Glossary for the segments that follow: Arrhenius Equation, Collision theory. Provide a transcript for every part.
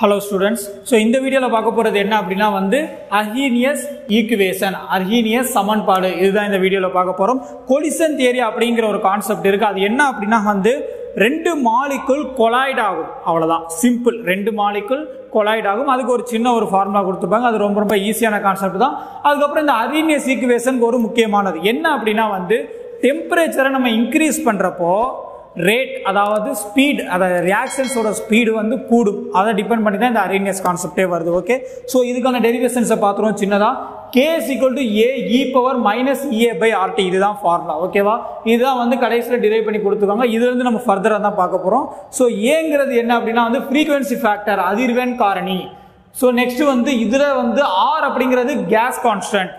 Hello students, so in the video la paaka poradhu enna appadina vandu Arrhenius equation, Arrhenius samanpaadu, idhu dhaan indha video la paaka porom. Collision theory அப்படிங்கற ஒரு concept இருக்கு. அது என்ன அப்படினா வந்து ரெண்டு molecule colloid ஆகும், அவ்வளவுதான், சிம்பிள். ரெண்டு மாலிகுல் கொலாய்ட் ஆகும், அதுக்கு ஒரு சின்ன ஒரு ஃபார்முலா கொடுத்துப்பாங்க. அது ரொம்ப ரொம்ப ஈஸியான கான்செப்ட் தான். அதுக்கு அப்புறம் இந்த Arrhenius equation ஒரு முக்கியமானது என்ன அப்படினா வந்து டெம்பரேச்சரை நம்ம இன்கிரீஸ் பண்றப்போ ரேட், அதாவது ஸ்பீட், அதாவது ரியாக்ஷன்ஸோட ஸ்பீடு வந்து கூடும். அதை டிபெண்ட் பண்ணி தான் இந்த Arrhenius கான்செப்டே வருது. ஓகே, ஸோ இதுக்கான டெரிவேஷன்ஸை பார்த்துருவோம் சின்னதாக. K is equal to A e power minus EA by RT, இதுதான் ஃபார்முலா. ஓகேவா, இதுதான் வந்து கடைசியில் டிரைவ் பண்ணி கொடுத்துருக்காங்க. இதுலேருந்து நம்ம ஃபர்தராக தான் பார்க்க போகிறோம். ஸோ ஏங்கிறது என்ன அப்படின்னா வந்து ஃப்ரீக்வன்சி ஃபேக்டர், அதிர்வெண் காரணி. ஸோ நெக்ஸ்ட் வந்து இதில் வந்து R அப்படிங்கிறது கேஸ் கான்ஸ்டன்ட்,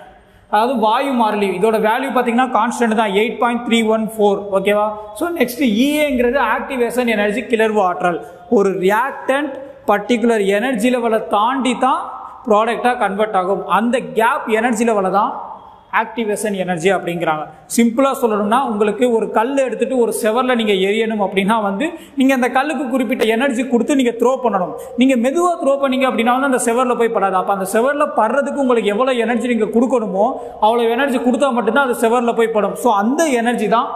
அதாவது வாயு மாறிலி. இதோட வேல்யூ பார்த்தீங்கன்னா கான்ஸ்டன்ட் தான், 8.314. ஓகேவா, ஸோ நெக்ஸ்ட் EAங்கிறது ஆக்டிவேஷன் எனர்ஜி, கிளர்வு ஆற்றல். ஒரு ரியாக்டன்ட் பர்டிகுலர் எனர்ஜி லெவலை தாண்டி தான் ப்ராடக்டாக கன்வெர்ட் ஆகும். அந்த கேப் எனர்ஜி லெவலை தான் ஆக்டிவேஷன் எனர்ஜி அப்படிங்கிறாங்க. சிம்பிளாக சொல்லணும்னா, உங்களுக்கு ஒரு கல் எடுத்துகிட்டு ஒரு செவரில் நீங்கள் எரியணும் அப்படின்னா வந்து நீங்கள் அந்த கல்லுக்கு குறிப்பிட்ட எனர்ஜி கொடுத்து நீங்கள் த்ரோ பண்ணணும். நீங்கள் மெதுவாக த்ரோ பண்ணிங்க அப்படின்னா வந்து அந்த செவரில் போய் படாது. அப்போ அந்த செவரில் படுறதுக்கு உங்களுக்கு எவ்வளோ எனர்ஜி நீங்கள் கொடுக்கணுமோ அவ்வளோ எனர்ஜி கொடுத்தா மட்டும்தான் அது செவரில் போய் படும். ஸோ அந்த எனர்ஜி தான்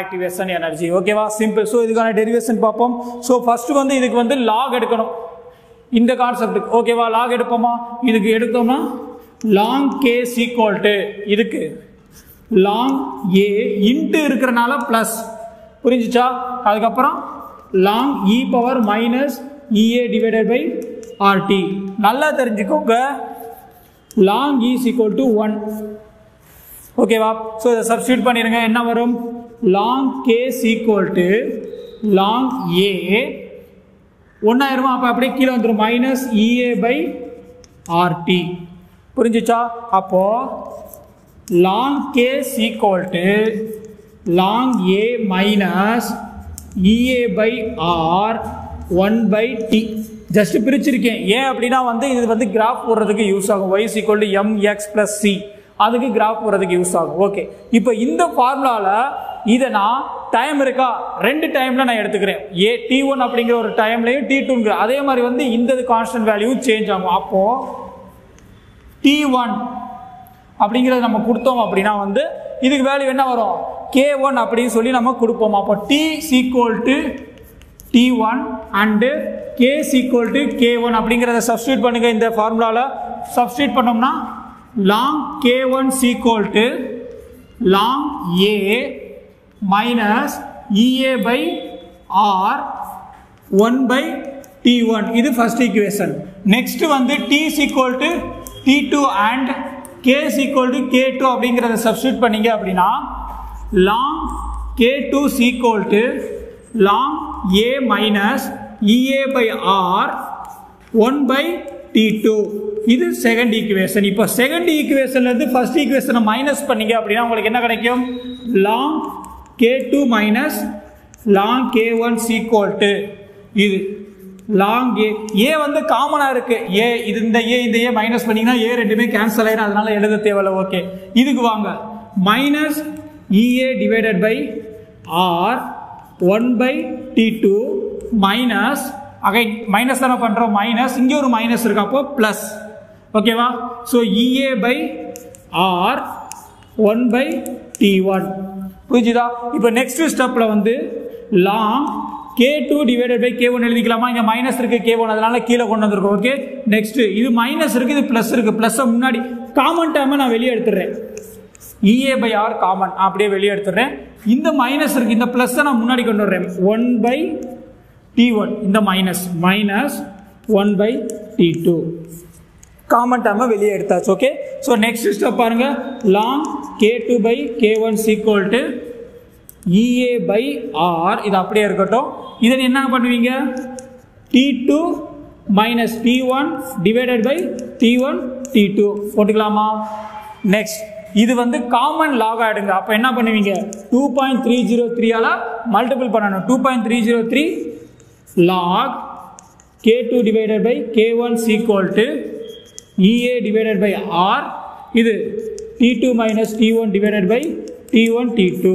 ஆக்டிவேஷன் எனர்ஜி. ஓகேவா, சிம்பிள். ஸோ இதுக்கான டெரிவேஷன் பார்ப்போம். ஸோ ஃபஸ்ட்டு வந்து இதுக்கு வந்து லாக் எடுக்கணும், இந்த கான்செப்டுக்கு. ஓகேவா, லாக் எடுப்போமா? இதுக்கு எடுத்தோம்னா லாங் கே சீக்வல்ட்டு, இதுக்கு லாங் ஏ இன்ட்டு இருக்கிறனால ப்ளஸ், புரிஞ்சிச்சா? அதுக்கப்புறம் log e power minus இஏ divided by RT. நல்லா தெரிஞ்சுக்கோங்க, லாங் இ சீக்வல் டு 1. ஓகேவா, ஸோ இதை சப்ஸ்டியூட் பண்ணிடுங்க. என்ன வரும்? Log K equal to log A 1,000. அப்போ அப்படியே கீழே வந்துடும் மைனஸ் இஏ பை ஆர்டி. புரிஞ்சிச்சா? அப்போ log K equal to log A minus இஏ by R 1/T. Just பிரிச்சிருக்கேன். ஏன் அப்படின்னா வந்து இது வந்து கிராஃப் போடுறதுக்கு யூஸ் ஆகும். Y = mx + c, அதுக்கு கிராஃப் போடுறதுக்கு யூஸ் ஆகும். ஓகே, இப்போ இந்த ஃபார்முலாவில் இதை நான் டைம் இருக்கா ரெண்டு டைமில் நான் எடுத்துக்கிறேன். ஏ T1 அப்படிங்கிற ஒரு டைம்லையும் T2ங்கிற அதே மாதிரி வந்து இந்த கான்ஸ்டன்ட் வேல்யூவும் சேஞ்ச் ஆகும். அப்போது T1 அப்படிங்கிறத நம்ம கொடுத்தோம் அப்படின்னா வந்து இதுக்கு வேல்யூ என்ன வரும்? K1 அப்படின்னு சொல்லி நம்ம கொடுப்போம். அப்போ T = T1 and K = K1 அப்படிங்கிறத சப்ஸ்டியூட் பண்ணுங்க. இந்த ஃபார்முலாவில் சப்ஸ்டியூட் பண்ணோம்னா log K1 = log A minus இஏ by R 1/T1. இது ஃபர்ஸ்ட் ஈக்குவேஷன். நெக்ஸ்ட் வந்து T = T2 and K = K2 அப்படிங்கிறத சப்ஸ்டியூட் பண்ணிங்க அப்படின்னா log K2 = log A minus இஏ by R 1/T2. இது செகண்ட் ஈக்குவேஷன். இப்போ செகண்ட் ஈக்குவேஷன்லேருந்து ஃபர்ஸ்ட் ஈக்குவேஷனை மைனஸ் பண்ணிங்க அப்படின்னா உங்களுக்கு என்ன கிடைக்கும்? Long K2 minus long K1 = இது லாங் ஏ. ஏ வந்து காமனாக இருக்குது. ஏ இது இந்த ஏ மைனஸ் பண்ணிங்கன்னா ஏ ரெண்டுமே கேன்சல் ஆகிடும், அதனால எழுத தேவையில்லை. ஓகே, இதுக்கு வாங்க minus இஏ divided by R 1/T2 minus, அகை மைனஸ் தானே பண்ணுறோம், மைனஸ் இங்கே ஒரு மைனஸ் இருக்கு, அப்போ ப்ளஸ். ஓகேவா, ஸோ இஏ பை ஆர் 1/T1. புரிஞ்சுதா? இப்போ நெக்ஸ்ட் ஸ்டெப்பில் வந்து லாங் K2 / K1 எழுதிக்கலாமா? இங்கே மைனஸ் இருக்குது, K1 அதனால கீழே கொண்டு வந்திருக்கோம். ஓகே, நெக்ஸ்ட் இது மைனஸ் இருக்குது, இது ப்ளஸ் இருக்குது. ப்ளஸ்ஸை முன்னாடி காமன் டைமை நான் வெளியே எடுத்துடுறேன். இஏ பை ஆர் காமன் அப்படியே வெளியே எடுத்துடுறேன். இந்த மைனஸ் இருக்குது, இந்த ப்ளஸ்ஸை நான் முன்னாடி கொண்டு வர்றேன். 1/T1 இந்த மைனஸ் மைனஸ் 1/T2 காமன் டைமை வெளியே எடுத்தாச்சு. ஓகே, ஸோ நெக்ஸ்ட் ஸ்டெப் பாருங்கள். Log K2 / K1 = EA by R. இது அப்படியே இருக்கட்டும். இதை என்ன பண்ணுவீங்க? T2 minus T1 divided by T1 T2 போட்டுக்கலாமா? நெக்ஸ்ட் இது வந்து காமன் லாக் ஆகிடுங்க. அப்போ என்ன பண்ணுவீங்க? 2.303ஆல் மல்டிபிள் பண்ணணும். 2.303 log K2 / K1 = EA divided by R. இது T2 minus T1 divided by T1 T2.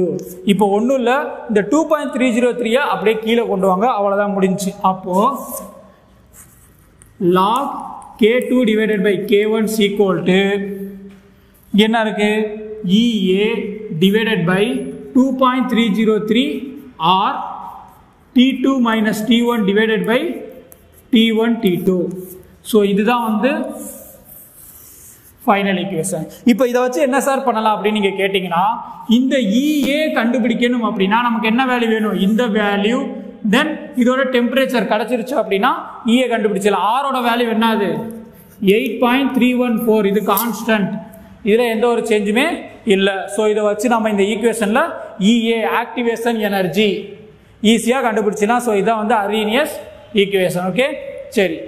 இப்போ ஒன்றும் இல்லை, இந்த 2.303 அப்படியே கீழே கொண்டு வாங்க, அவ்வளோதான் முடிஞ்சு. அப்போது log K2 divided by K1 is equal to என்ன இருக்கு EA divided by 2.303 or T2 minus T1 divided by T1 T2. So இதுதான் வந்து final equation. இப்போ இதை வச்சு என்ன சார் பண்ணலாம் அப்படி நீங்க கேட்டிங்கனா இந்த EA கண்டுபிடிக்கணும் அப்படினா நமக்கு என்ன வேல்யூ வேணும் இந்த வேல்யூ then இதோட டெம்பரேச்சர் கடச்சிருச்சு அப்படினா EA கண்டுபிடிச்சலாம் R ஓட வேல்யூ என்னது 8.314 இது கான்ஸ்டன்ட் இதுல எந்த ஒரு சேஞ்சுமே இல்ல சோ இதை வச்சு நாம இந்த ஈக்குவேஷன்ல EA ஆக்டிவேஷன் எனர்ஜி ஈஸியா கண்டுபிடிச்சலாம் சோ இத வந்து Arrhenius equation. ஓகே சரி.